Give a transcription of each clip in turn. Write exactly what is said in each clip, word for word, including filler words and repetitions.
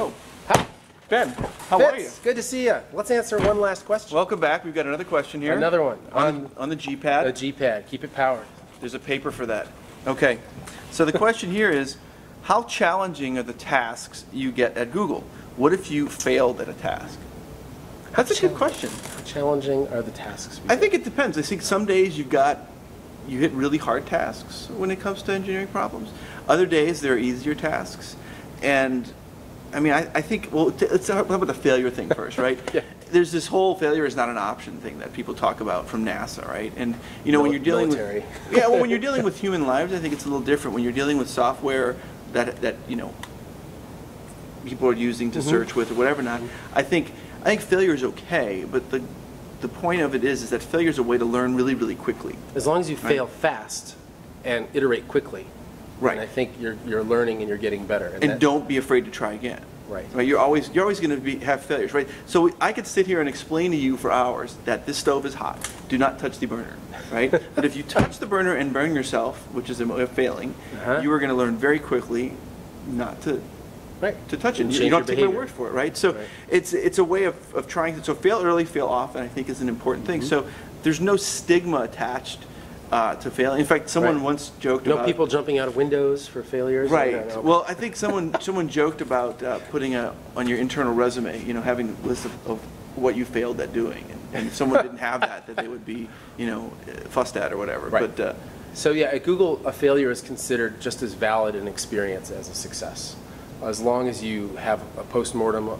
Oh, hi. Ben, how Fitz, are you? Good to see you. Let's answer one last question. Welcome back. We've got another question here. Another one. On, on, on the G Pad. The G Pad. Keep it powered. There's a paper for that. Okay. So the question here is, how challenging are the tasks you get at Google? What if you failed at a task? That's a good question. How challenging are the tasks? I think it depends. I think some days you've got, you hit really hard tasks when it comes to engineering problems. Other days there are easier tasks. And I mean, I, I think, well, let's talk about the failure thing first, right? Yeah. There's this whole failure is not an option thing that people talk about from NASA, right? And, you know, Mil when you're dealing military. with... Yeah, well, when you're dealing with human lives, I think it's a little different. When you're dealing with software that, that you know, people are using to mm-hmm. search with or whatever not, mm-hmm. I think... I think failure is okay, but the the point of it is is that failure is a way to learn really, really quickly. As long as you fail right? fast and iterate quickly, right? And I think you're you're learning and you're getting better. And, and don't be afraid to try again. Right. Right. You're always you're always going to be have failures, right? So I could sit here and explain to you for hours that this stove is hot. Do not touch the burner, right? But if you touch the burner and burn yourself, which is a way of failing, uh-huh. you are going to learn very quickly not to. Right. To touch it. You, you don't take my word for it, right? So right. it's it's a way of, of trying to, so fail early, fail often, I think is an important thing. Mm-hmm. So there's no stigma attached uh, to failing. In fact, someone right. once joked no about... No people jumping out of windows for failures? Right. No, no. Well, I think someone someone joked about uh, putting a, on your internal resume, you know, having a list of, of what you failed at doing. And, and if someone didn't have that, that they would be, you know, fussed at or whatever. Right. But, uh, so yeah, at Google, a failure is considered just as valid an experience as a success. As long as you have a postmortem,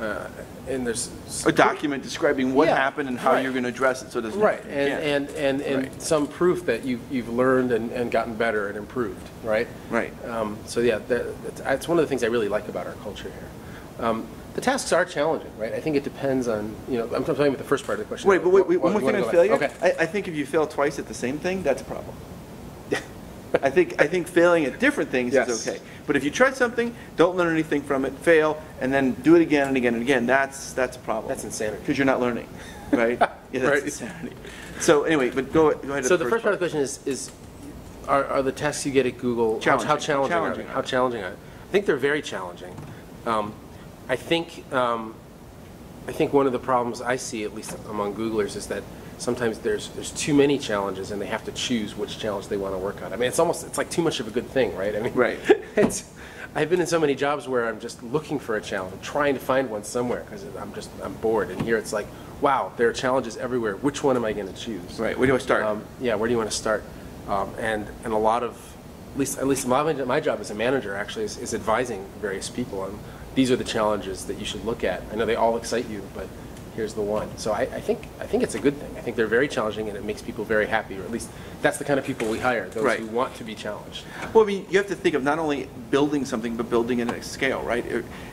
uh, and there's a document describing what yeah, happened and how right. you're going to address it, so doesn't right and, and and and right. some proof that you've you've learned and, and gotten better and improved, right? Right. Um, so yeah, that, that's one of the things I really like about our culture here. Um, the tasks are challenging, right? I think it depends on you know. I'm talking about the first part of the question. Wait, but wait, wait, one more thing on failure. Okay. I, I think if you fail twice at the same thing, that's a problem. I think I think failing at different things yes. is okay, but if you try something, don't learn anything from it, fail, and then do it again and again and again, that's that's a problem. That's insanity. Because you're not learning, right? Yeah, that's right. insanity. So anyway, but go, go ahead. So the first part of the question is is are, are the tests you get at Google challenging. how challenging? challenging are they? How challenging are they? I think they're very challenging. Um, I think um, I think one of the problems I see, at least among Googlers, is that sometimes there's there's too many challenges and they have to choose which challenge they want to work on. I mean, it's almost it's like too much of a good thing, right? I mean, right. It's, I've been in so many jobs where I'm just looking for a challenge, trying to find one somewhere because I'm just I'm bored. And here it's like, wow, there are challenges everywhere. Which one am I going to choose? Right. Where do I start? Um, yeah. Where do you want to start? Um, and and a lot of at least at least my my job as a manager actually is, is advising various people on these are the challenges that you should look at. I know they all excite you, but here's the one. So I, I think I think it's a good thing. I think they're very challenging, and it makes people very happy, or at least that's the kind of people we hire, those right. who want to be challenged. Well, I mean, you have to think of not only building something, but building it at a scale, right?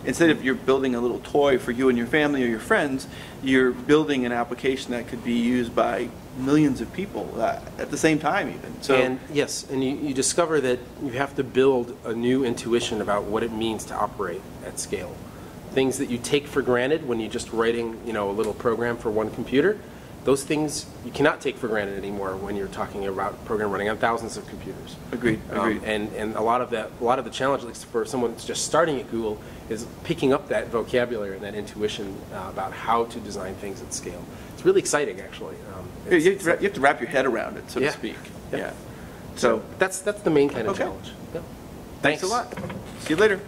Instead of you're building a little toy for you and your family or your friends, you're building an application that could be used by millions of people uh, at the same time even. So and yes, and you, you discover that you have to build a new intuition about what it means to operate at scale. Things that you take for granted when you're just writing, you know, a little program for one computer, those things you cannot take for granted anymore when you're talking about a program running on thousands of computers. Agreed. Agreed. Um, and and a lot of that, a lot of the challenge, at least for someone that's just starting at Google, is picking up that vocabulary and that intuition uh, about how to design things at scale. It's really exciting, actually. Um, it's, you, have to, you have to wrap your head around it, so yeah. to speak. Yeah. yeah. So, so that's that's the main kind of okay. challenge. Yeah. Thanks. Thanks a lot. See you later.